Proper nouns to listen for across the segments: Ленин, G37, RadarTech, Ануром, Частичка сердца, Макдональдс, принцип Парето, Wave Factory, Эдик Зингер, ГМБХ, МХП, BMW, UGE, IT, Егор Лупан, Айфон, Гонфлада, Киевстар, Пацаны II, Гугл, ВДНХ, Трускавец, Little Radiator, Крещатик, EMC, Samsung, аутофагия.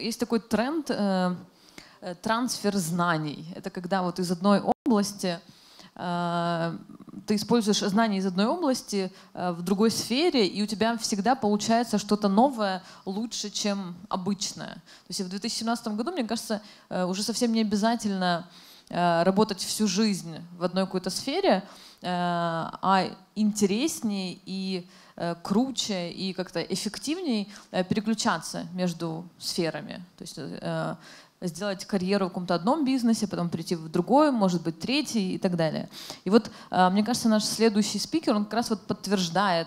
Есть такой тренд трансфер знаний. Это когда вот из одной области ты используешь знания из одной области в другой сфере, и у тебя всегда получается что-то новое лучше, чем обычное. То есть в 2017 году, мне кажется, уже совсем не обязательно работать всю жизнь в одной какой-то сфере, а интереснее и круче и как-то эффективнее переключаться между сферами. То есть сделать карьеру в каком-то одном бизнесе, потом прийти в другой, может быть, третий и так далее. И вот, мне кажется, наш следующий спикер, он как раз вот подтверждает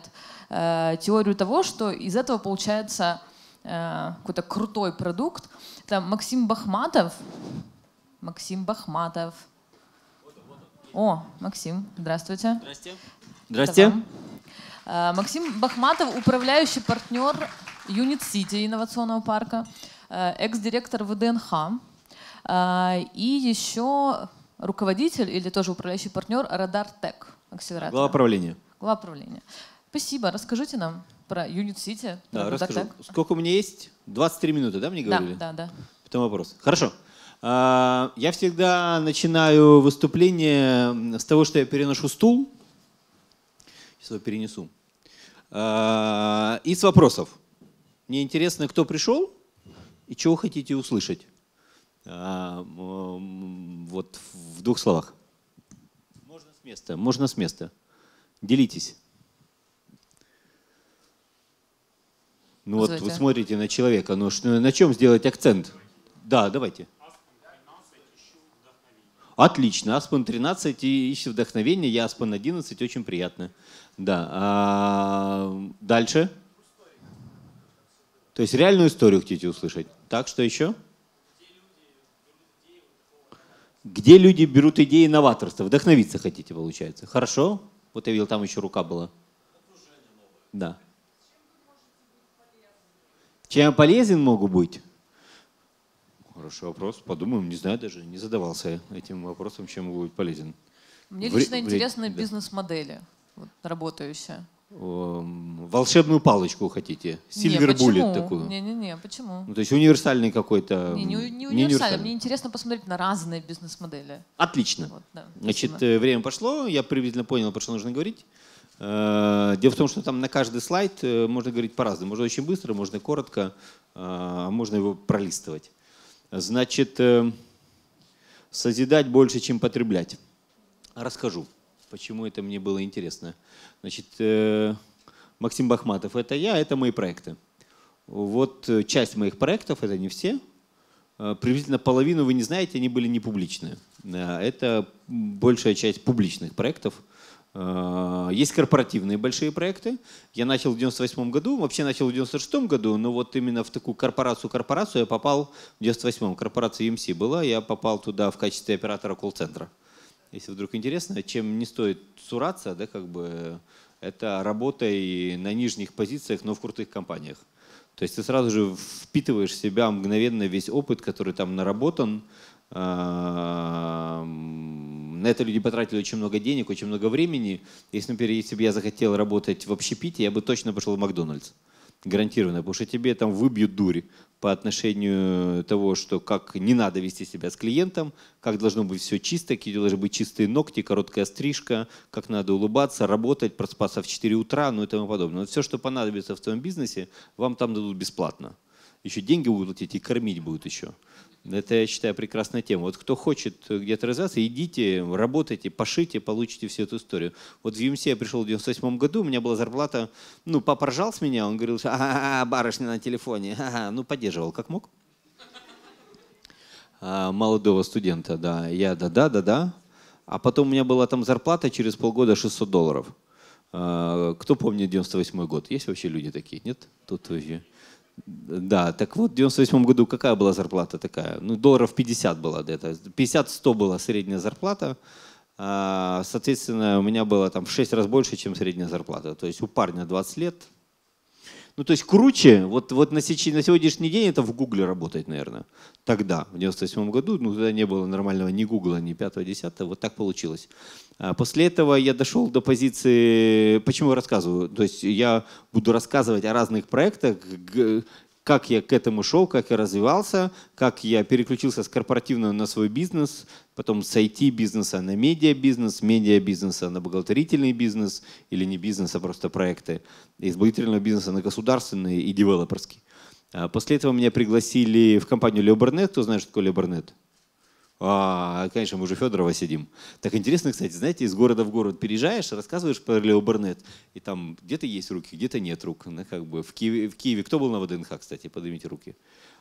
теорию того, что из этого получается какой-то крутой продукт. Это Максим Бахматов. Максим Бахматов. О, Максим, здравствуйте. Здравствуйте. Здрасте. Максим Бахматов, управляющий партнер Юнит-Сити инновационного парка, экс-директор ВДНХ и еще руководитель или тоже управляющий партнер RadarTech акселератора. Глава правления. Глава правления. Спасибо. Расскажите нам про Юнит-Сити. Да, расскажу. Сколько у меня есть? 23 минуты, да, мне говорили? Да, да, да. Потом вопрос. Хорошо. Я всегда начинаю выступление с того, что я переношу стул. Сейчас его перенесу. И с вопросов. Мне интересно, кто пришел и чего хотите услышать. Вот в двух словах. Можно с места, можно с места. Делитесь. Ну вот вы смотрите на человека, но на чем сделать акцент? Да, давайте. Отлично. Аспен 13 ищет вдохновение. Я Аспен 11. Очень приятно. Да. Дальше. То есть реальную историю хотите услышать. Так, что еще? Где люди берут идеи новаторства? Вдохновиться хотите, получается. Хорошо. Вот я видел, там еще рука была. Да. Чем полезен могу быть? Хороший вопрос. Подумаем, не знаю даже, не задавался этим вопросом, чем будет полезен. Мне лично интересны бизнес-модели, вот, работающие. Волшебную палочку хотите? Сильвербуллет такую? Не-не-не, почему? Ну, то есть универсальный какой-то… Не универсальный, мне интересно посмотреть на разные бизнес-модели. Отлично. Вот, да. Значит, спасибо. Время пошло, я приблизительно понял, про что нужно говорить. Дело в том, что там на каждый слайд можно говорить по-разному. Можно очень быстро, можно коротко, можно его пролистывать. Значит, созидать больше, чем потреблять. Расскажу, почему это мне было интересно. Значит, Максим Бахматов — это я, это мои проекты. Вот часть моих проектов, это не все, приблизительно половину вы не знаете, они были не публичные. Это большая часть публичных проектов. Есть корпоративные большие проекты. Я начал в 98 году, вообще начал в 96 году, но вот именно в такую корпорацию я попал в 98-м. Корпорация EMC была, я попал туда в качестве оператора колл-центра. Если вдруг интересно, чем не стоит сураться, да, как бы, это работа и на нижних позициях, но в крутых компаниях. То есть ты сразу же впитываешь в себя мгновенно весь опыт, который там наработан. На это люди потратили очень много денег, очень много времени. Если, например, если бы я захотел работать в общепите, я бы точно пошел в Макдональдс. Гарантированно. Потому что тебе там выбьют дурь по отношению того, что как не надо вести себя с клиентом, как должно быть все чисто, какие должны быть чистые ногти, короткая стрижка, как надо улыбаться, работать, проспаться в 4 утра, ну и тому подобное. Но все, что понадобится в твоем бизнесе, вам там дадут бесплатно. Еще деньги будут платить и кормить будут еще. Это, я считаю, прекрасная тема. Вот кто хочет где-то развиваться, идите, работайте, пошите, получите всю эту историю. Вот в EMC я пришел в 98 году, у меня была зарплата, ну, папа ржал с меня, он говорил, а-а-а, барышня на телефоне, а-а-а. Ну, поддерживал как мог. Молодого студента, да, я да-да-да-да. А потом у меня была там зарплата через полгода $600. Кто помнит 98 год? Есть вообще люди такие? Нет? Тут вообще... Да, так вот, в 98 году какая была зарплата такая? Ну, долларов 50 была где-то. 50-100 была средняя зарплата. Соответственно, у меня было там в 6 раз больше, чем средняя зарплата. То есть у парня 20 лет. Ну, то есть круче, вот на сегодняшний день это в Гугле работать, наверное. Тогда, в 98 году, ну, тогда не было нормального ни Гугла, ни 5-10, вот так получилось. После этого я дошел до позиции… Почему я рассказываю? То есть я буду рассказывать о разных проектах, как я к этому шел, как я развивался, как я переключился с корпоративного на свой бизнес, потом с IT-бизнеса на медиа-бизнес, медиа-бизнеса на бухгалтерительный бизнес, или не бизнес, а просто проекты, из бухгалтерительного бизнеса на государственный и девелоперский. После этого меня пригласили в компанию Leo Burnett. Кто знает, что такое Leo Burnett? Конечно, мы уже Федорова сидим. Так интересно, кстати, знаете, из города в город переезжаешь, рассказываешь про Leo Burnett, и там где-то есть руки, где-то нет рук. Ну, как бы в Киеве кто был на ВДНХ, кстати, поднимите руки.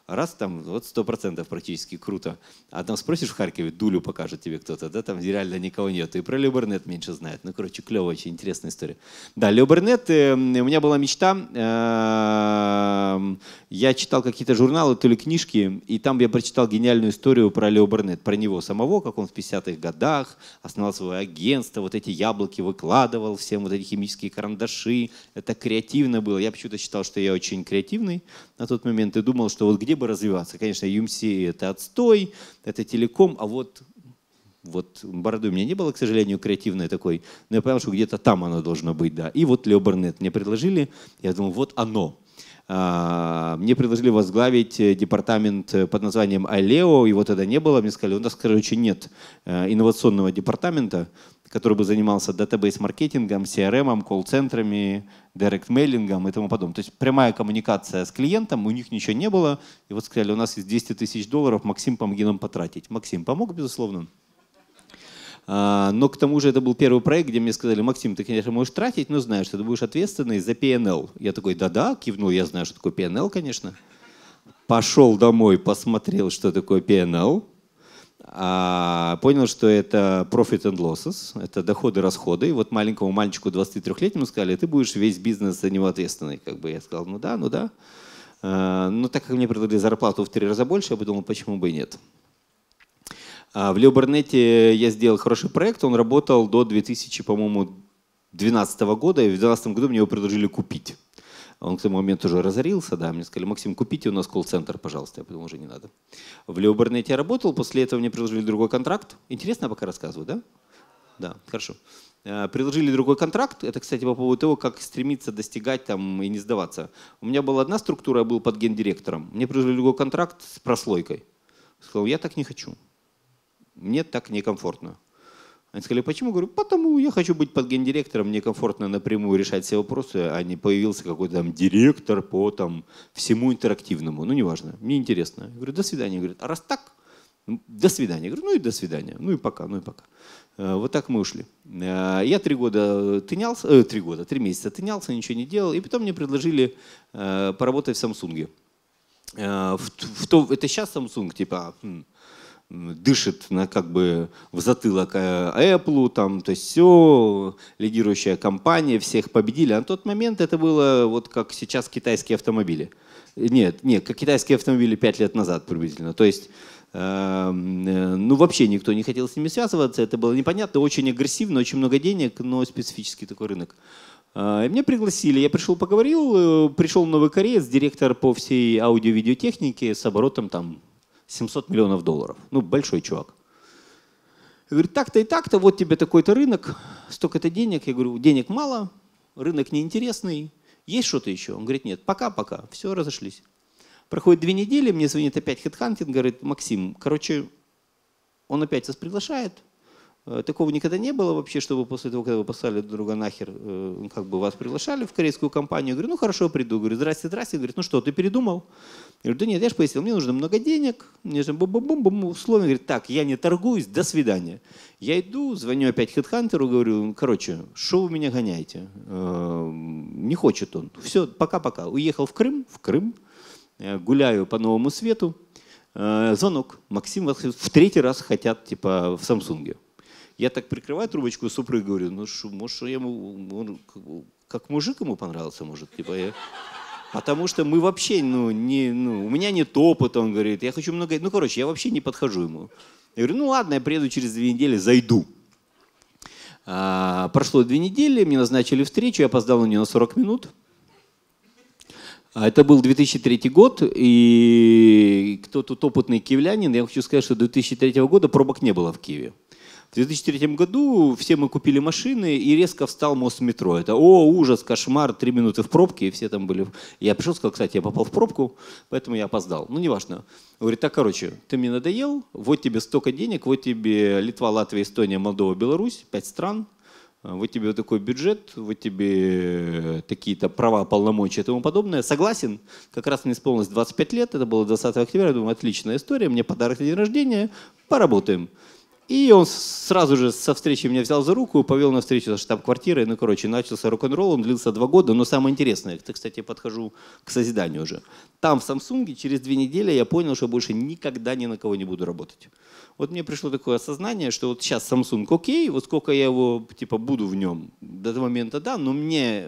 Раз там вот 100% практически круто. А там спросишь в Харькове, дулю покажет тебе кто-то, да, там реально никого нет. И про Leo Burnett меньше знает. Ну, короче, клевая, очень интересная история. Да, Leo Burnett, у меня была мечта. Я читал какие-то журналы, то ли книжки, и там я прочитал гениальную историю про Leo Burnett, про него самого, как он в 50-х годах основал свое агентство, вот эти яблоки выкладывал всем, вот эти химические карандаши. Это креативно было. Я почему-то считал, что я очень креативный на тот момент и думал, что вот где бы развиваться. Конечно, EMC — это отстой, это телеком, а вот бороды у меня не было, к сожалению, креативной такой, но я понял, что где-то там оно должно быть, да. И вот Leo Burnett мне предложили, я думал, вот оно. Мне предложили возглавить департамент под названием iLeo, его тогда не было, мне сказали, у нас, короче, нет инновационного департамента, который бы занимался датабейс-маркетингом, CRM-ом, колл-центрами, директ-мейлингом и тому подобное. То есть прямая коммуникация с клиентом, у них ничего не было. И вот сказали, у нас есть $200 000, Максим, помоги нам потратить. Максим помог, безусловно. Но к тому же это был первый проект, где мне сказали, Максим, ты, конечно, можешь тратить, но знаешь, что ты будешь ответственный за P&L. Я такой, да-да, кивнул, я знаю, что такое P&L, конечно. Пошел домой, посмотрел, что такое P&L. Понял, что это profit and losses, это доходы, расходы. И вот маленькому мальчику 23-летнему сказали, ты будешь весь бизнес за него ответственный. Как бы я сказал, ну да, ну да. Но так как мне предложили зарплату в 3 раза больше, я подумал, почему бы и нет. В Leo Burnett я сделал хороший проект, он работал до 2012 года, и в 2012 году мне его предложили купить. Он к тому моменту уже разорился, да, мне сказали, Максим, купите у нас колл-центр, пожалуйста. Я подумал, уже не надо. В Leo Burnett я работал, после этого мне предложили другой контракт. Интересно, я пока рассказываю, да? Да, хорошо. Предложили другой контракт, это, кстати, по поводу того, как стремиться достигать там и не сдаваться. У меня была одна структура, я был под гендиректором. Мне предложили другой контракт с прослойкой. Сказал, я так не хочу. Мне так некомфортно. Они сказали, почему? Говорю, потому я хочу быть под гендиректором, мне комфортно напрямую решать все вопросы, а не появился какой-то там директор по там всему интерактивному. Ну, неважно, мне интересно. Я говорю, до свидания. Говорят, а раз так, до свидания. Я говорю, ну и до свидания. Ну и пока, ну и пока. Вот так мы ушли. Я 3 года тынялся, 3 месяца тынялся, ничего не делал. И потом мне предложили поработать в Samsung. Это сейчас Samsung, типа... дышит на, как бы в затылок Apple, там, то есть все, лидирующая компания, всех победили. А на тот момент это было вот как сейчас китайские автомобили. Нет, как китайские автомобили 5 лет назад приблизительно. То есть, ну вообще никто не хотел с ними связываться, это было непонятно, очень агрессивно, очень много денег, но специфический такой рынок. Меня пригласили, я пришел, поговорил, пришел новый кореец, директор по всей аудио-видеотехнике с оборотом там, $700 миллионов. Ну, большой чувак. Я говорю, так-то и так-то, вот тебе такой-то рынок, столько-то денег. Я говорю, денег мало, рынок неинтересный, есть что-то еще? Он говорит, нет, пока-пока, все, разошлись. Проходит 2 недели, мне звонит опять хедхантинг, говорит, Максим, короче, он опять нас приглашает. Такого никогда не было вообще, чтобы после того, когда вы послали друга нахер, как бы вас приглашали в корейскую компанию. Я говорю, ну хорошо, приду. Я говорю, здрасте, здрасте. Говорит, ну что, ты передумал? Я говорю, да нет, я же пояснил, мне нужно много денег, мне нужно бум-бум-бум-бум, условно. Говорит, так, я не торгуюсь, до свидания. Я иду, звоню опять хедхантеру, говорю, короче, что вы меня гоняете? Не хочет он. Все, пока-пока. Уехал в Крым, гуляю по новому свету. Звонок. Максим, вас в 3-й раз хотят, типа, в Samsung. Я так прикрываю трубочку, супруг говорю, ну шо, может, я ему, как мужик ему понравился, может, типа я. Потому что мы вообще, у меня нет опыта, он говорит, я хочу много, ну короче, я вообще не подхожу ему. Я говорю, ну ладно, я приеду через 2 недели, зайду. Прошло 2 недели, мне назначили встречу, я опоздал на нее на 40 минут. Это был 2003 год, и кто тут опытный киевлянин, я хочу сказать, что до 2003 года пробок не было в Киеве. В 2003 году все мы купили машины, и резко встал мост метро. Это о, ужас, кошмар, 3 минуты в пробке, и все там были. Я пришел, сказал, кстати, я попал в пробку, поэтому я опоздал. Ну, неважно. Говорит, так, короче, ты мне надоел, вот тебе столько денег, вот тебе Литва, Латвия, Эстония, Молдова, Беларусь, 5 стран. Вот тебе вот такой бюджет, вот тебе такие-то права, полномочия и тому подобное. Согласен, как раз мне исполнилось 25 лет, это было 20 октября, я думаю, отличная история, мне подарок на день рождения, поработаем. И он сразу же со встречи меня взял за руку и повел на встречу со штаб-квартирой, ну, короче, начался рок-н-ролл, он длился 2 года, но самое интересное, это, кстати, я подхожу к созиданию уже. Там, в Samsung, через 2 недели я понял, что больше никогда ни на кого не буду работать. Вот мне пришло такое осознание, что вот сейчас Samsung окей, вот сколько я его, типа, буду в нем до этого момента, да, но мне,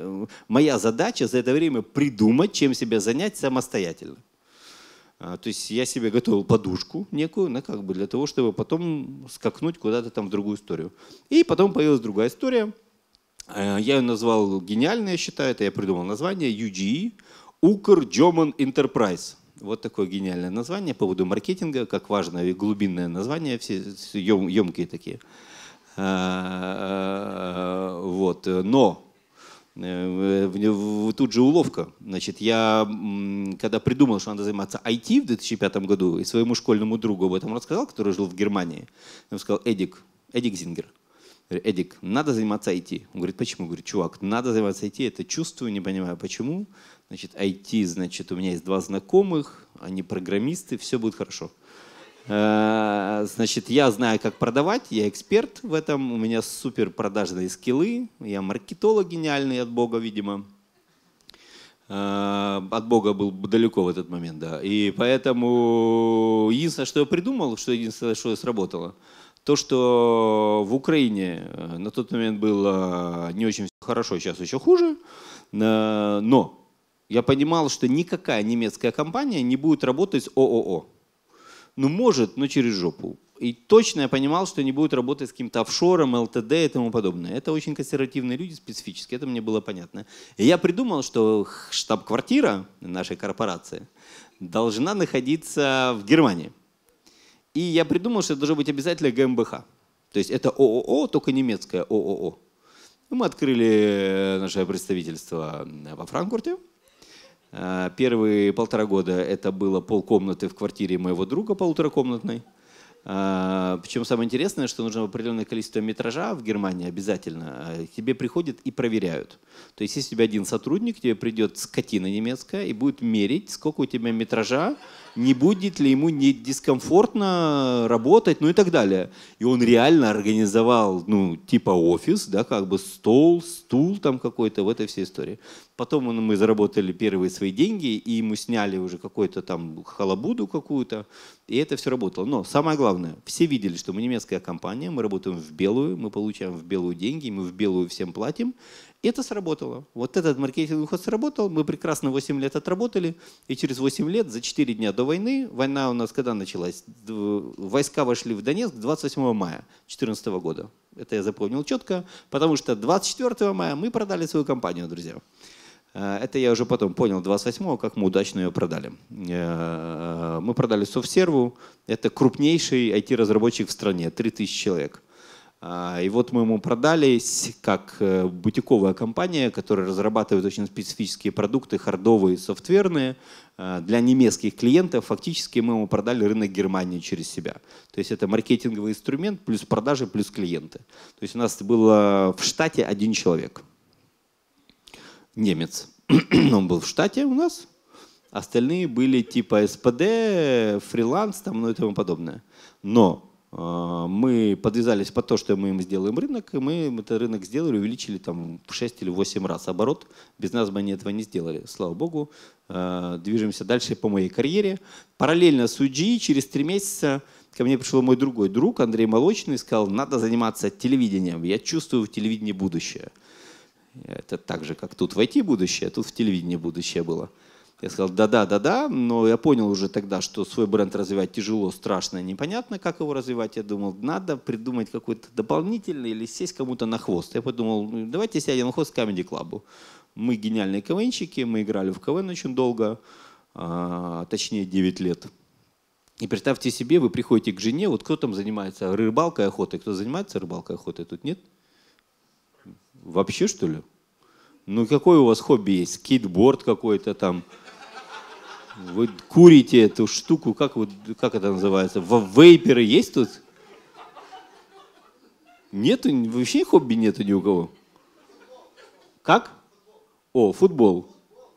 моя задача за это время придумать, чем себя занять самостоятельно. То есть я себе готовил подушку некую, ну, как бы для того, чтобы потом скакнуть куда-то там в другую историю. И потом появилась другая история. Я ее назвал гениально, я считаю, это я придумал название UGE, Укр German Enterprise. Вот такое гениальное название по поводу маркетинга, как важное и глубинное название, все емкие такие. Вот. Но тут же уловка. Значит, я, когда придумал, что надо заниматься IT в 2005 году, и своему школьному другу об этом рассказал, который жил в Германии, я ему сказал, Эдик Зингер, Эдик, надо заниматься IT. Он говорит, почему? Говорит, чувак, надо заниматься IT, это чувствую, не понимаю, почему. Значит, IT, значит, у меня есть 2 знакомых, они программисты, все будет хорошо. Значит, я знаю, как продавать, я эксперт в этом, у меня супер продажные скиллы, я маркетолог гениальный от Бога, видимо. От Бога был далеко в этот момент, да. И поэтому единственное, что я придумал, что единственное, что сработало, то, что в Украине на тот момент было не очень хорошо, сейчас еще хуже, но я понимал, что никакая немецкая компания не будет работать с ООО. Ну, может, но через жопу. И точно я понимал, что не будет работать с каким-то офшором, ЛТД и тому подобное. Это очень консервативные люди специфически, это мне было понятно. И я придумал, что штаб-квартира нашей корпорации должна находиться в Германии. И я придумал, что это должно быть обязательно ГМБХ. То есть это ООО, только немецкое ООО. Мы открыли наше представительство во Франкфурте. Первые 1,5 года это было полкомнаты в квартире моего друга, 1,5-комнатной. Причем самое интересное, что нужно определенное количество метража в Германии обязательно. Тебе приходят и проверяют. То есть если у тебя один сотрудник, тебе придет скотина немецкая и будет мерить, сколько у тебя метража, не будет ли ему не дискомфортно работать, ну и так далее. И он реально организовал, ну, типа офис, да, как бы стол, стул там какой-то в этой всей истории. Потом мы заработали первые свои деньги, и ему сняли уже какую-то там халабуду какую-то, и это все работало. Но самое главное, все видели, что мы немецкая компания, мы работаем в белую, мы получаем в белую деньги, мы в белую всем платим. И это сработало. Вот этот маркетинговый ход сработал, мы прекрасно 8 лет отработали, и через 8 лет, за 4 дня до войны, война у нас когда началась? Войска вошли в Донецк 28 мая 2014 года. Это я запомнил четко, потому что 24 мая мы продали свою компанию, друзья. Это я уже потом понял 28-го, как мы удачно ее продали. Мы продали SoftServe, это крупнейший IT-разработчик в стране, 3000 человек. И вот мы ему продались как бутиковая компания, которая разрабатывает очень специфические продукты, хардовые, софтверные, для немецких клиентов. Фактически мы ему продали рынок Германии через себя. То есть это маркетинговый инструмент плюс продажи, плюс клиенты. То есть у нас было в штате 1 человек. Немец. Он был в штате у нас. Остальные были типа СПД, фриланс там, ну и тому подобное. Но мы подвязались под то, что мы им сделаем рынок, и мы этот рынок сделали, увеличили там в 6 или 8 раз оборот. Без нас бы они этого не сделали, слава богу. Движемся дальше по моей карьере. Параллельно с UGE через 3 месяца ко мне пришел мой другой друг Андрей Молочный, сказал, надо заниматься телевидением, я чувствую в телевидении будущее. Это так же, как тут в IT будущее, тут в телевидении будущее было. Я сказал, да-да-да-да, но я понял уже тогда, что свой бренд развивать тяжело, страшно, непонятно, как его развивать. Я думал, надо придумать какой-то дополнительный или сесть кому-то на хвост. Я подумал, давайте сядем на хвост Камеди Клабу. Мы гениальные КВНщики, мы играли в КВН очень долго, точнее 9 лет. И представьте себе, вы приходите к жене, вот кто там занимается рыбалкой, охотой? Кто занимается рыбалкой, охотой? Тут нет? Вообще, что ли? Ну, какое у вас хобби есть? Скейтборд какой-то там. Вы курите эту штуку, как это называется? Вейперы есть тут? Нету, вообще хобби нету ни у кого. Как? О, футбол.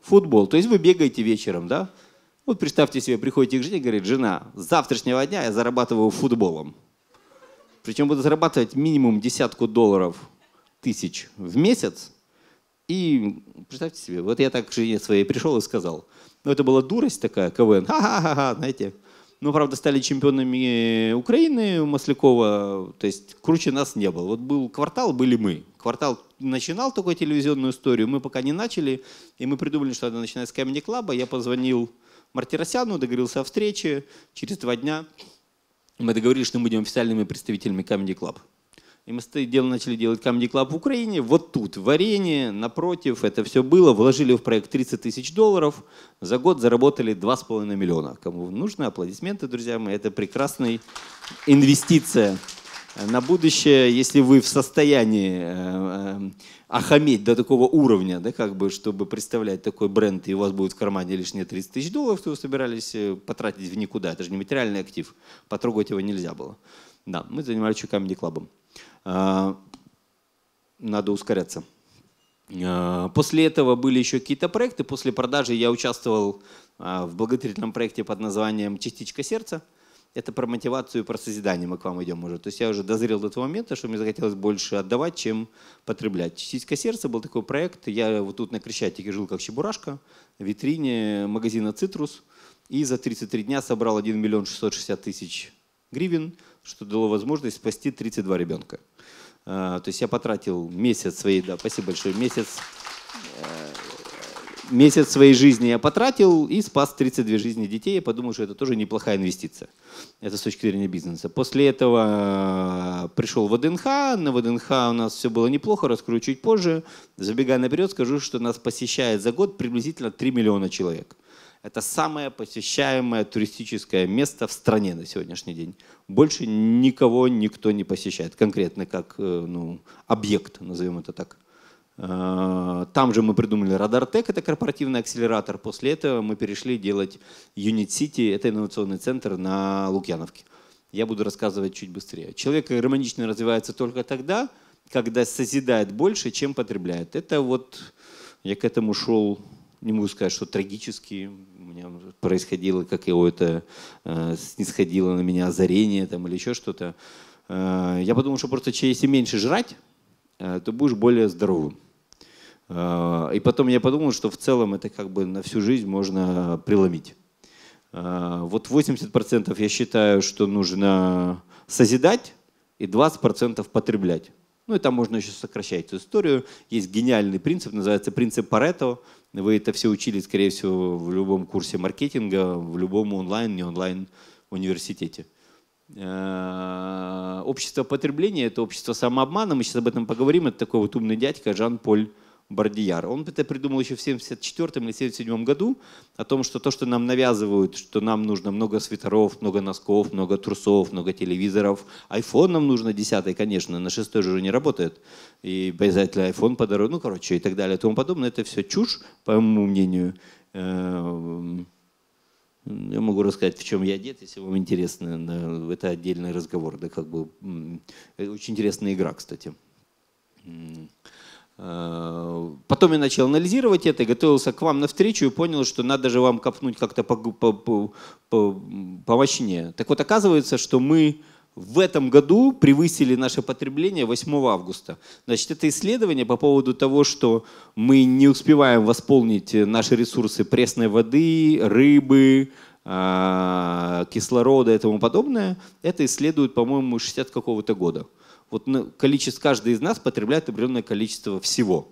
Футбол. То есть вы бегаете вечером, да? Вот представьте себе, приходите к жене и говорит: жена, с завтрашнего дня я зарабатываю футболом. Причем буду зарабатывать минимум десятку долларов тысяч в месяц. И представьте себе, вот я так к жене своей пришел и сказал. Ну, это была дурость такая, КВН. Ха-ха-ха, знаете. Ну, правда, стали чемпионами Украины, Маслякова. То есть круче нас не было. Вот был «Квартал», были мы. «Квартал» начинал такую телевизионную историю. Мы пока не начали. И мы придумали, что надо начинать с «Камеди Клаба». Я позвонил Мартиросяну, договорился о встрече. Через 2 дня мы договорились, что мы будем официальными представителями «Камеди Клаб». И мы начали делать «Камеди Клаб» в Украине. Вот тут, в арене, напротив, это все было. Вложили в проект 30 тысяч долларов. За год заработали 2,5 миллиона. Кому нужно, аплодисменты, друзья мои. Это прекрасная инвестиция на будущее. Если вы в состоянии охаметь до такого уровня, да, как бы, чтобы представлять такой бренд, и у вас будет в кармане лишние 30 тысяч долларов, то вы собирались потратить в никуда. Это же не материальный актив. Потрогать его нельзя было. Да, мы занимались «Камеди Клабом». Надо ускоряться. После этого были еще какие-то проекты. После продажи я участвовал в благотворительном проекте под названием «Частичка сердца». Это про мотивацию и про созидание, мы к вам идем уже. То есть я уже дозрел до того момента, что мне захотелось больше отдавать, чем потреблять. «Частичка сердца» был такой проект. Я вот тут на Крещатике жил как чебурашка в витрине магазина «Цитрус». И за 33 дня собрал 1 миллион 660 тысяч гривен, что дало возможность спасти 32 ребенка. То есть я потратил месяц своей, да, спасибо большое, месяц своей жизни я потратил и спас 32 жизни детей. Я подумал, что это тоже неплохая инвестиция. Это с точки зрения бизнеса. После этого пришел ВДНХ. На ВДНХ у нас все было неплохо, раскрою чуть позже. Забегая наперед, скажу, что нас посещает за год приблизительно 3 миллиона человек. Это самое посещаемое туристическое место в стране на сегодняшний день. Больше никого никто не посещает, конкретно как объект, назовем это так. Там же мы придумали RadarTech, это корпоративный акселератор. После этого мы перешли делать Юнит-Сити, это инновационный центр на Лукьяновке. Я буду рассказывать чуть быстрее. Человек гармонично развивается только тогда, когда созидает больше, чем потребляет. Это вот я к этому шел... Не могу сказать, что трагически у меня происходило, как его это снисходило на меня озарение там, или еще что-то. Я подумал, что просто если меньше жрать, то будешь более здоровым. И потом я подумал, что в целом это как бы на всю жизнь можно преломить. Вот 80% я считаю, что нужно созидать и 20% потреблять. Ну и там можно еще сокращать эту историю. Есть гениальный принцип, называется принцип Парето. Вы это все учили, скорее всего, в любом курсе маркетинга, в любом онлайн, не онлайн университете. Общество потребления — это общество самообмана. Мы сейчас об этом поговорим. Это такой вот умный дядька Жан-Поль Бардияр. Он это придумал еще в 1974 или 1977 году о том, что то, что нам навязывают, что нам нужно много свитеров, много носков, много трусов, много телевизоров. Айфон нам нужно 10-й, конечно, на 6-й же уже не работает. И обязательно айфон подарок, ну, короче, и так далее, и тому подобное. Это все чушь, по моему мнению. Я могу рассказать, в чем я одет, если вам интересно. Это отдельный разговор. Да, как бы, очень интересная игра, кстати. Потом я начал анализировать это, готовился к вам навстречу и понял, что надо же вам копнуть как-то помощнее. Так вот, оказывается, что мы в этом году превысили наше потребление 8 августа. Значит, это исследование по поводу того, что мы не успеваем восполнить наши ресурсы пресной воды, рыбы, кислорода и тому подобное. Это исследуют, по-моему, 60 какого-то года. Вот количество, каждый из нас потребляет определенное количество всего.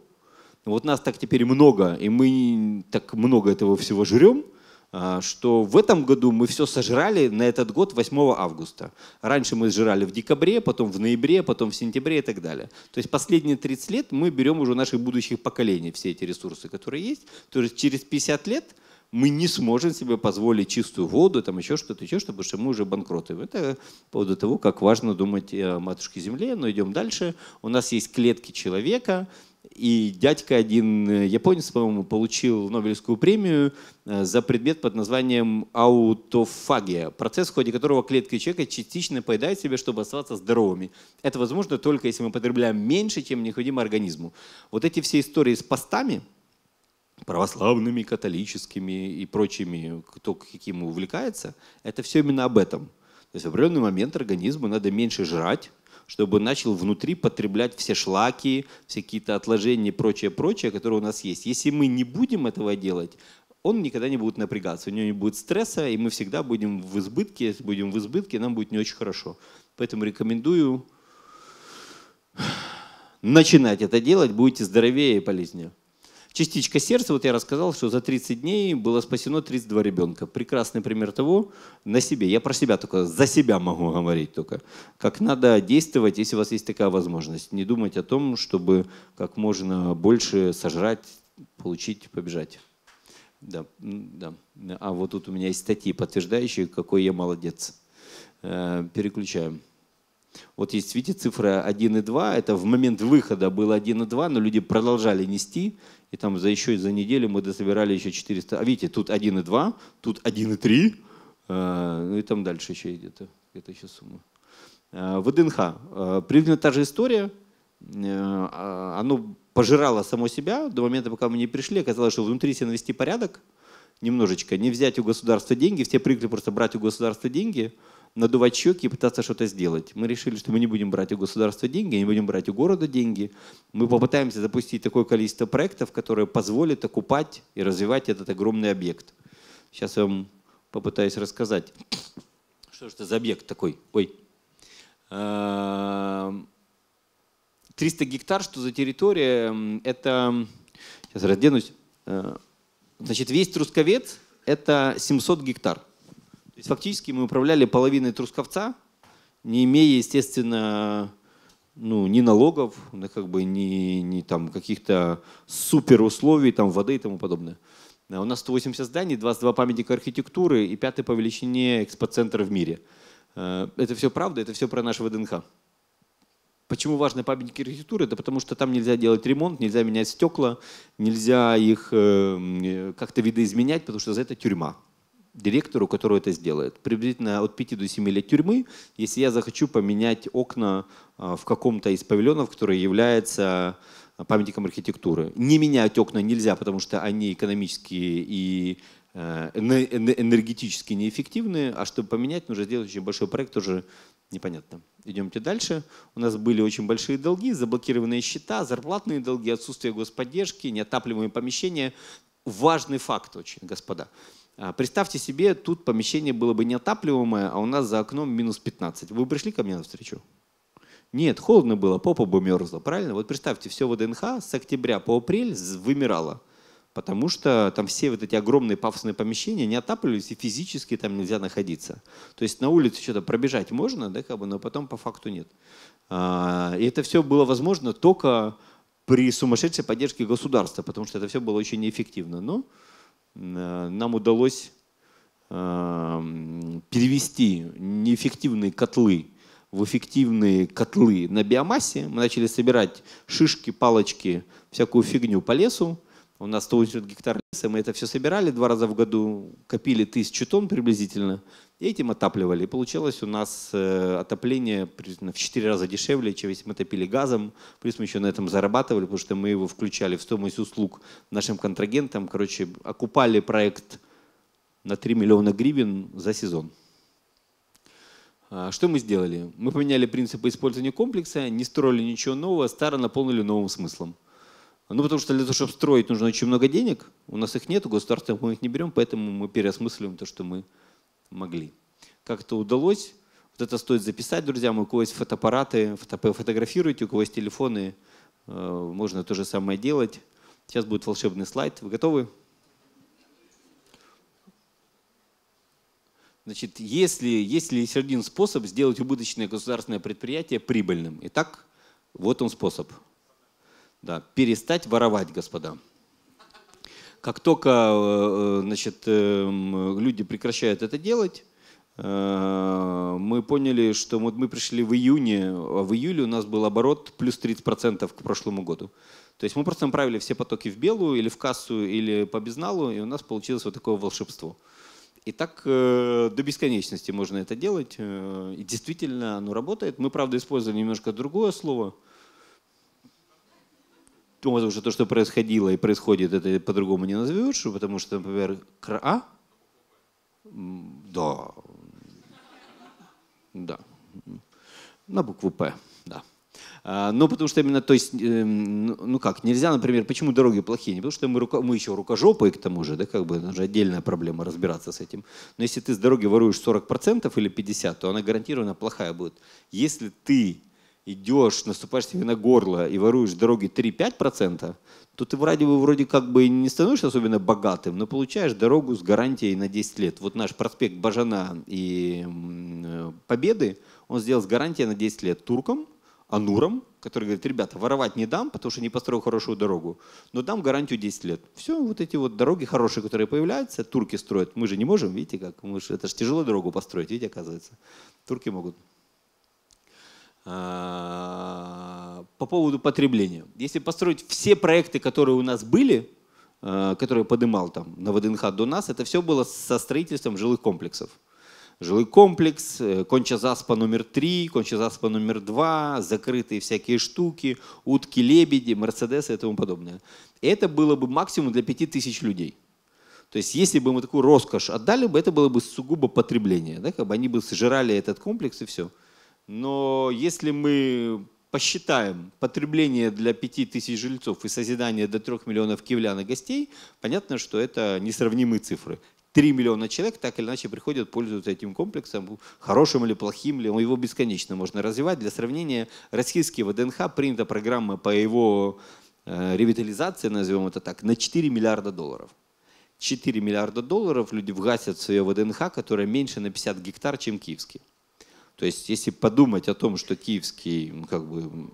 Вот нас так теперь много, и мы так много этого всего жрем, что в этом году мы все сожрали на этот год 8 августа. Раньше мы сжирали в декабре, потом в ноябре, потом в сентябре и так далее. То есть последние 30 лет мы берем уже у наших будущих поколений все эти ресурсы, которые есть. То есть через 50 лет мы не сможем себе позволить чистую воду, там еще что-то, потому что мы уже банкроты. Это по поводу того, как важно думать о матушке земле. Но идем дальше. У нас есть клетки человека. И дядька один, японец, по-моему, получил Нобелевскую премию за предмет под названием аутофагия, процесс, в ходе которого клетки человека частично поедают себя, чтобы оставаться здоровыми. Это возможно только если мы потребляем меньше, чем необходимо организму. Вот эти все истории с постами, православными, католическими и прочими, кто каким увлекается, это все именно об этом. То есть в определенный момент организму надо меньше жрать, чтобы начал внутри потреблять все шлаки, все какие-то отложения и прочее, которые у нас есть. Если мы не будем этого делать, он никогда не будет напрягаться, у него не будет стресса, и мы всегда будем в избытке. Если будем в избытке, нам будет не очень хорошо. Поэтому рекомендую начинать это делать, будете здоровее и полезнее. Частичка сердца, вот я рассказал, что за 30 дней было спасено 32 ребенка. Прекрасный пример того, на себе. Я про себя только, за себя могу говорить только. Как надо действовать, если у вас есть такая возможность. Не думать о том, чтобы как можно больше сожрать, получить, побежать. Да. А вот тут у меня есть статьи, подтверждающие, какой я молодец. Переключаем. Вот есть, видите, цифра 1 и 2. Это в момент выхода было 1 и 2, но люди продолжали нести. И там еще за неделю мы дособирали еще 400. А видите, тут 1 и 2, тут 1 и 3. Ну и там дальше еще идет. Это еще сумма. ВДНХ. Примерно та же история. Оно пожирало само себя до момента, пока мы не пришли. Оказалось, что внутри себя навести порядок. Немножечко. Не взять у государства деньги. Все привыкли просто брать у государства деньги, надувать щеки и пытаться что-то сделать. Мы решили, что мы не будем брать у государства деньги, не будем брать у города деньги. Мы попытаемся запустить такое количество проектов, которые позволят окупать и развивать этот огромный объект. Сейчас я вам попытаюсь рассказать, что же это за объект такой. Ой. 300 гектар, что за территория? Это… Сейчас разденусь. Значит, весь Трускавец – это 700 гектар. То есть фактически мы управляли половиной Трускавца, не имея, естественно, ни налогов, ни там каких-то супер условий, там, воды и тому подобное. У нас 180 зданий, 22 памятника архитектуры и 5-й по величине экспоцентр в мире. Это все правда, это все про наш ВДНХ. Почему важны памятники архитектуры? Это потому что там нельзя делать ремонт, нельзя менять стекла, нельзя их как-то видоизменять, потому что за это тюрьма. Директору, который это сделает. Приблизительно от 5 до 7 лет тюрьмы, если я захочу поменять окна в каком-то из павильонов, который является памятником архитектуры. Не менять окна нельзя, потому что они экономически и энергетически неэффективны, а чтобы поменять, нужно сделать очень большой проект, тоже непонятно. Идемте дальше. У нас были очень большие долги, заблокированные счета, зарплатные долги, отсутствие господдержки, неотапливаемые помещения. Важный факт очень, господа. Представьте себе, тут помещение было бы неотапливаемое, а у нас за окном минус 15. Вы пришли ко мне навстречу? Нет, холодно было, попа бы мерзла, правильно? Вот представьте, все ВДНХ с октября по апрель вымирало, потому что там все вот эти огромные пафосные помещения не отапливались, и физически там нельзя находиться. То есть на улице что-то пробежать можно, да, но потом по факту нет. И это все было возможно только при сумасшедшей поддержке государства, потому что это все было очень неэффективно. Но нам удалось перевести неэффективные котлы в эффективные котлы на биомассе. Мы начали собирать шишки, палочки, всякую фигню по лесу. У нас 180 гектар леса, мы это все собирали 2 раза в году, копили 1000 тонн приблизительно, и этим отапливали. И получилось у нас отопление в 4 раза дешевле, чем если мы топили газом. Плюс мы еще на этом зарабатывали, потому что мы его включали в стоимость услуг нашим контрагентам. Короче, окупали проект на 3 миллиона гривен за сезон. Что мы сделали? Мы поменяли принципы использования комплекса, не строили ничего нового, старо наполнили новым смыслом. Ну, потому что для того, чтобы строить, нужно очень много денег. У нас их нет, у государства мы их не берем, поэтому мы переосмысливаем то, что мы могли. Как это удалось? Вот это стоит записать, друзья. У кого есть фотоаппараты, фотографируйте, у кого есть телефоны, можно то же самое делать. Сейчас будет волшебный слайд. Вы готовы? Значит, есть один способ сделать убыточное государственное предприятие прибыльным. Итак, вот он способ. Да, перестать воровать, господа. Как только, значит, люди прекращают это делать, мы поняли, что вот мы пришли в июне, а в июле у нас был оборот плюс 30% к прошлому году. То есть мы просто направили все потоки в белую или в кассу, или по безналу, и у нас получилось вот такое волшебство. И так до бесконечности можно это делать. И действительно оно работает. Мы, правда, использовали немножко другое слово. Потому что то, что происходило и происходит, это по-другому не назовешь, потому что, например, да. Да. На букву П, да. Ну, потому что именно, то есть, ну как, нельзя, например, почему дороги плохие? Не потому что мы еще рукожопые, к тому же, да, как бы, это же отдельная проблема разбираться с этим. Но если ты с дороги воруешь 40% или 50%, то она гарантированно плохая будет. Если ты идешь, наступаешь себе на горло и воруешь с дороги 3-5%, то ты вроде как бы не становишься особенно богатым, но получаешь дорогу с гарантией на 10 лет. Вот наш проспект Бажана и Победы, он сделал с гарантией на 10 лет туркам, Ануром, который говорит: ребята, воровать не дам, потому что не построил хорошую дорогу, но дам гарантию 10 лет. Все, вот эти вот дороги хорошие, которые появляются, турки строят. Мы же не можем, видите, как, это же тяжело дорогу построить, видите, оказывается. Турки могут. По поводу потребления. Если построить все проекты, которые у нас были, которые поднимал там на ВДНХ до нас, это все было со строительством жилых комплексов. Жилой комплекс, Конча-Заспа номер 3, Конча-Заспа номер 2, закрытые всякие штуки, утки, лебеди, мерседесы и тому подобное. Это было бы максимум для 5000 людей. То есть если бы мы такую роскошь отдали бы, это было бы сугубо потребление. Да? Как бы они бы сожрали этот комплекс и все. Но если мы посчитаем потребление для 5000 жильцов и созидание до 3 миллионов киевлян и гостей, понятно, что это несравнимые цифры. 3 миллиона человек так или иначе приходят, пользуются этим комплексом, хорошим или плохим, ли, его бесконечно можно развивать. Для сравнения, российский ВДНХ принята программа по его ревитализации, назовем это так, на $4 миллиарда. $4 миллиарда люди вгасят свое ВДНХ, которое меньше на 50 гектар, чем киевский. То есть если подумать о том, что киевский, как бы,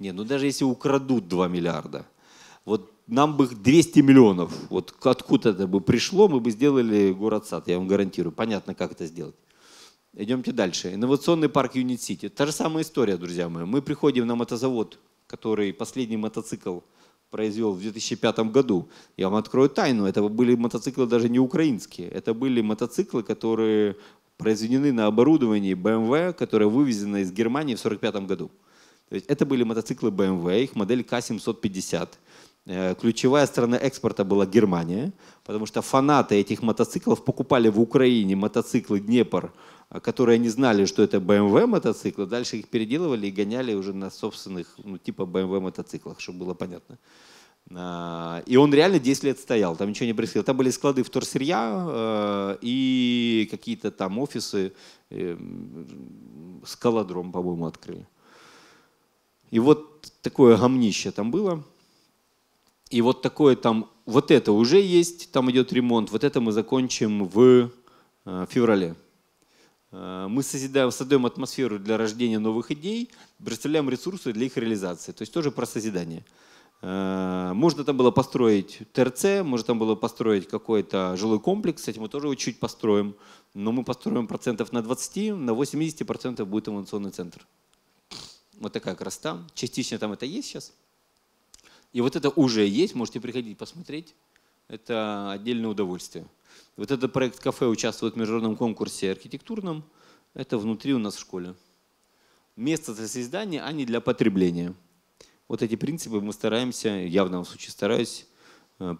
не, ну даже если украдут 2 миллиарда, вот нам бы 200 миллионов, вот откуда это бы пришло, мы бы сделали город-сад, я вам гарантирую. Понятно, как это сделать. Идемте дальше. Инновационный парк Юнит-Сити. Та же самая история, друзья мои. Мы приходим на мотозавод, который последний мотоцикл произвел в 2005 году. Я вам открою тайну, это были мотоциклы даже не украинские. Это были мотоциклы, которые произведены на оборудовании BMW, которое вывезено из Германии в 1945 году. То есть это были мотоциклы BMW, их модель К750. Ключевая страна экспорта была Германия, потому что фанаты этих мотоциклов покупали в Украине мотоциклы Днепр, которые не знали, что это BMW мотоциклы, дальше их переделывали и гоняли уже на собственных, ну, типа BMW мотоциклах, чтобы было понятно. И он реально 10 лет стоял, там ничего не происходило. Там были склады вторсырья и какие-то там офисы, скалодром, по-моему, открыли. И вот такое гамнище там было. И вот такое там, вот это уже есть, там идет ремонт, вот это мы закончим в феврале. Мы создаем атмосферу для рождения новых идей, представляем ресурсы для их реализации, то есть тоже про созидание. Можно там было построить ТРЦ, можно там было построить какой-то жилой комплекс, кстати, мы тоже его чуть построим, но мы построим процентов на 20, на 80% будет инновационный центр. Вот такая красота, частично там это есть сейчас. И вот это уже есть, можете приходить посмотреть, это отдельное удовольствие. Вот этот проект кафе участвует в международном конкурсе архитектурном, это внутри у нас в школе. Место для создания, а не для потребления. Вот эти принципы мы стараемся, я в данном случае стараюсь,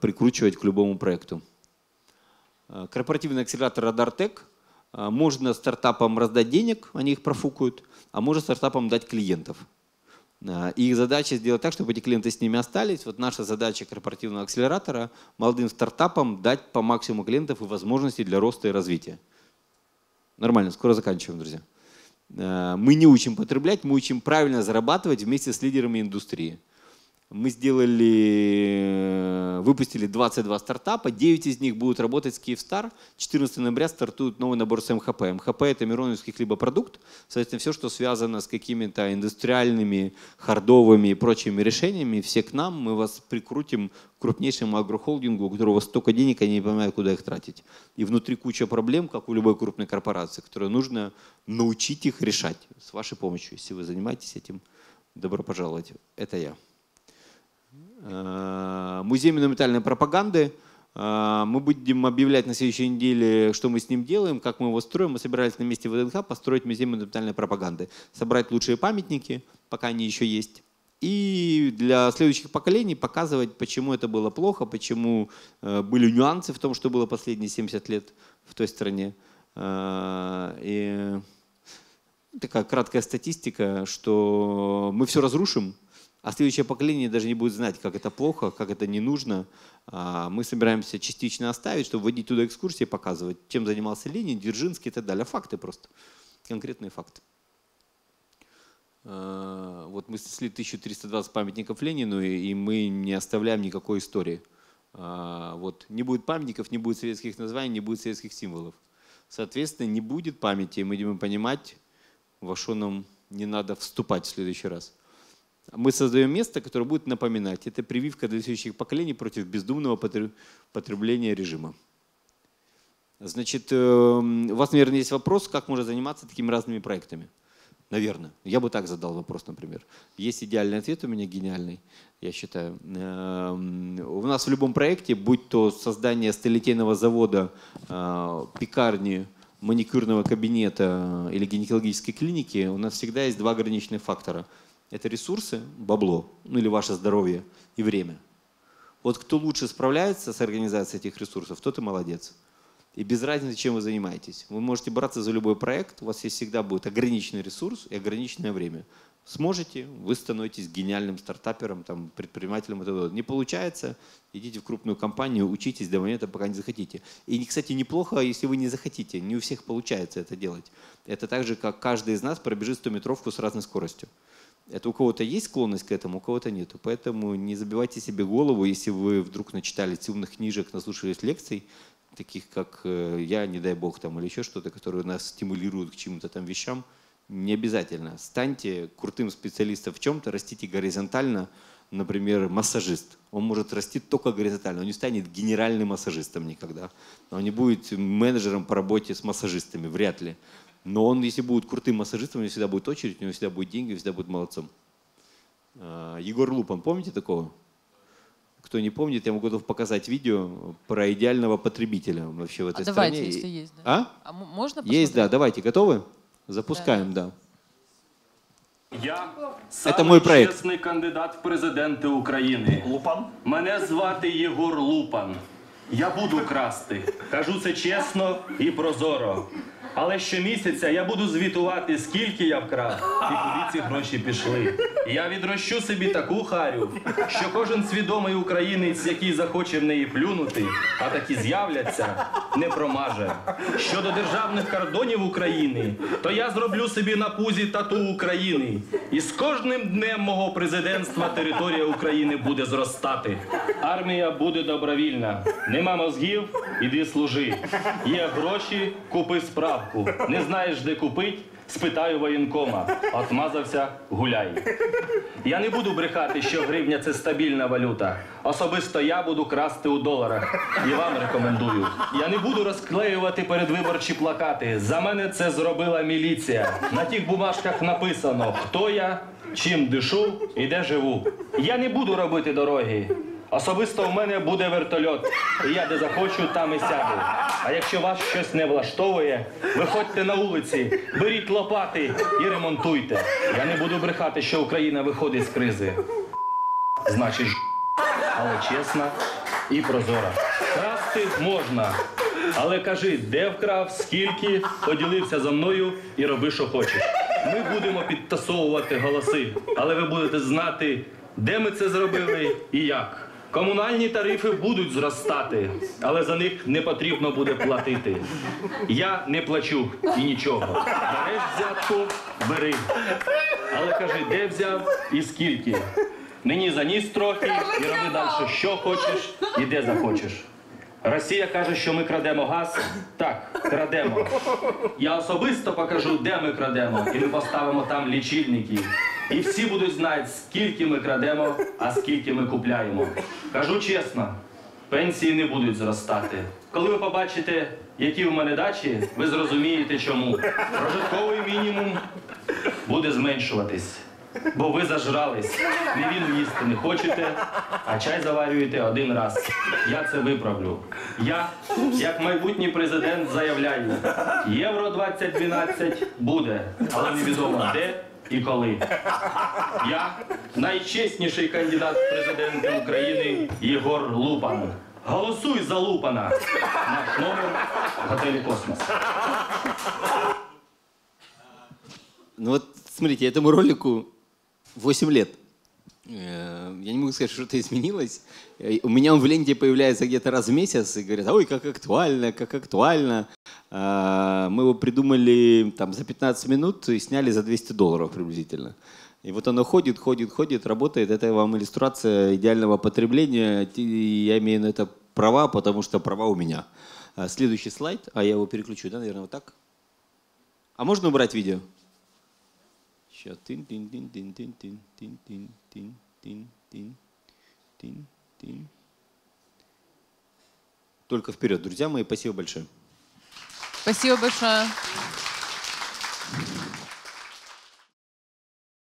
прикручивать к любому проекту. Корпоративный акселератор RadarTech. Можно стартапам раздать денег, они их профукают, а можно стартапам дать клиентов. И их задача сделать так, чтобы эти клиенты с ними остались. Вот наша задача корпоративного акселератора – молодым стартапам дать по максимуму клиентов и возможностей для роста и развития. Нормально, скоро заканчиваем, друзья. Мы не учим потреблять, мы учим правильно зарабатывать вместе с лидерами индустрии. Мы выпустили 22 стартапа, 9 из них будут работать с Киевстар. 14 ноября стартует новый набор с МХП. МХП — это мироновских либо продукт, соответственно, все, что связано с какими-то индустриальными, хардовыми и прочими решениями, все к нам, мы вас прикрутим к крупнейшему агрохолдингу, у которого столько денег, они не понимают, куда их тратить. И внутри куча проблем, как у любой крупной корпорации, которые нужно научить их решать с вашей помощью. Если вы занимаетесь этим, добро пожаловать. Это я. Музей монументальной пропаганды. Мы будем объявлять на следующей неделе, что мы с ним делаем, как мы его строим. Мы собирались на месте ВДНХ построить музей монументальной пропаганды, собрать лучшие памятники, пока они еще есть, и для следующих поколений показывать, почему это было плохо, почему были нюансы в том, что было последние 70 лет в той стране. И такая краткая статистика, что мы все разрушим, а следующее поколение даже не будет знать, как это плохо, как это не нужно. Мы собираемся частично оставить, чтобы вводить туда экскурсии, показывать, чем занимался Ленин, Дзержинский и так далее. Факты просто, конкретные факты. Вот мы снесли 1320 памятников Ленину, и мы не оставляем никакой истории. Вот. Не будет памятников, не будет советских названий, не будет советских символов. Соответственно, не будет памяти, и мы будем понимать, во что нам не надо вступать в следующий раз. Мы создаем место, которое будет напоминать. Это прививка для следующих поколений против бездумного потребления режима. Значит, у вас, наверное, есть вопрос, как можно заниматься такими разными проектами. Наверное. Я бы так задал вопрос, например. Есть идеальный ответ у меня, гениальный, я считаю. У нас в любом проекте, будь то создание столетейного завода, пекарни, маникюрного кабинета или гинекологической клиники, у нас всегда есть два ограниченных фактора. Это ресурсы, бабло, ну или ваше здоровье и время. Вот кто лучше справляется с организацией этих ресурсов, тот и молодец. И без разницы, чем вы занимаетесь. Вы можете браться за любой проект, у вас есть всегда будет ограниченный ресурс и ограниченное время. Сможете, вы становитесь гениальным стартапером, там, предпринимателем и так далее. Не получается, идите в крупную компанию, учитесь до момента, пока не захотите. И, кстати, неплохо, если вы не захотите. Не у всех получается это делать. Это так же, как каждый из нас пробежит 100-метровку с разной скоростью. Это у кого-то есть склонность к этому, у кого-то нет. Поэтому не забивайте себе голову, если вы вдруг начитались умных книжек, наслушались лекций, таких как я, не дай бог, там, или еще что-то, которые нас стимулируют к чему-то там вещам. Не обязательно. Станьте крутым специалистом в чем-то, растите горизонтально. Например, массажист. Он может расти только горизонтально. Он не станет генеральным массажистом никогда. Он не будет менеджером по работе с массажистами, вряд ли. Но он, если будет крутым массажистом, у него всегда будет очередь, у него всегда будет деньги, он всегда будет молодцом. Егор Лупан, помните такого? Кто не помнит, я могу показать видео про идеального потребителя вообще в этой стране. Давайте, если есть. Да. А можно посмотреть? Есть, да. Давайте, готовы? Запускаем, да. Я самый чесний кандидат в президенти України. Лупан? Мене звати Єгор Лупан. Я буду красти. Кажу це чесно і прозоро. Але щомісяця я буду звітувати, скільки я вкрав і куди ці гроші пішли. Я відрощу собі таку харю, що кожен свідомий українець, який захоче в неї плюнути, а такі з'являться, не промаже. Щодо державних кордонів України, то я зроблю собі на пузі тату України. І з кожним днем мого президентства територія України буде зростати. Армія буде добровільна. Нема мозгів, іди служи. Є гроші, купи справ. Не знаєш, де купить? Спитаю воєнкома. Отмазався, гуляй. Я не буду брехати, що гривня – це стабільна валюта. Особисто я буду красти у доларах. І вам рекомендую. Я не буду розклеювати передвиборчі плакати. За мене це зробила міліція. На тих бумажках написано, хто я, чим дишу і де живу. Я не буду робити дороги. Особисто в мене буде вертольот, і я де захочу, там і сяду. А якщо вас щось не влаштовує, виходьте на вулиці, беріть лопати і ремонтуйте. Я не буду брехати, що Україна виходить з кризи. Значить, але чесна і прозора. Красти можна, але кажи, де вкрав, скільки, поділився зі мною і роби, що хочеш. Ми будемо підтасовувати голоси, але ви будете знати, де ми це зробили і як. Комунальні тарифи будуть зростати, але за них не потрібно буде платити. Я не плачу і нічого. Береш взятку – бери. Але кажи, де взяв і скільки. нині заніс трохи, і роби далі, що хочеш і де захочеш. Росія каже, що ми крадемо газ. Так, крадемо. Я особисто покажу, де ми крадемо, і ми поставимо там лічильники. І всі будуть знати, скільки ми крадемо, а скільки ми купляємо. Кажу чесно, пенсії не будуть зростати. Коли ви побачите, які у мене дачі, ви зрозумієте чому. Прожитковий мінімум буде зменшуватись. Бо ви зажрались, не віну їсти не хочете, а чай заварюєте один раз. Я це виправлю. Я, як майбутній президент, заявляю, євро 2012 буде, але невідомо де і коли. Я найчесніший кандидат в президенти України Єгор Лупан. Голосуй за Лупана! Наш номер в готелі «Космос». Ну вот, смотрите, этому ролику 8 лет. Я не могу сказать, что что-то изменилось. У меня он в ленте появляется где-то раз в месяц и говорят, ой, как актуально, как актуально. Мы его придумали там, за 15 минут и сняли за $200 приблизительно. И вот оно ходит, ходит, ходит, работает. Это вам иллюстрация идеального потребления. Я имею на это права, потому что права у меня. Следующий слайд, а я его переключу, да, наверное, вот так. А можно убрать видео? Сейчас. Только вперед, друзья мои. Спасибо большое. Спасибо большое.